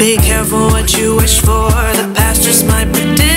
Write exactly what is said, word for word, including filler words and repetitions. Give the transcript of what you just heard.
Be careful what you wish for, the past just might predict.